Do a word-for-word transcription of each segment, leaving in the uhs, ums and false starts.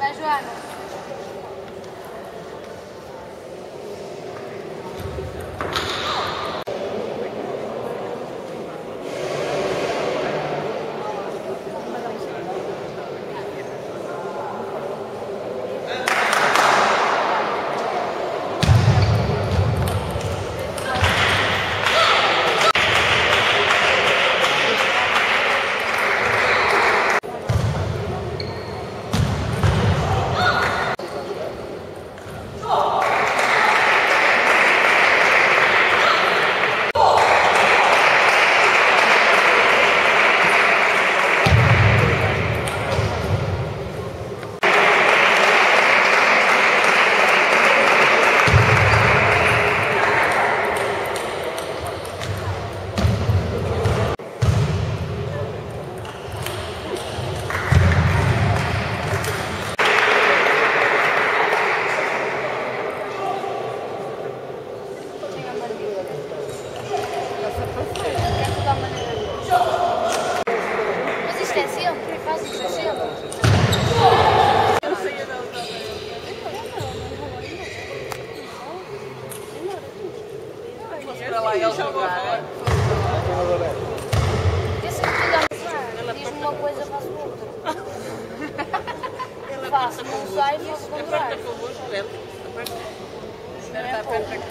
Vai, Joana. Thank you.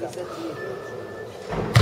dezessete mil.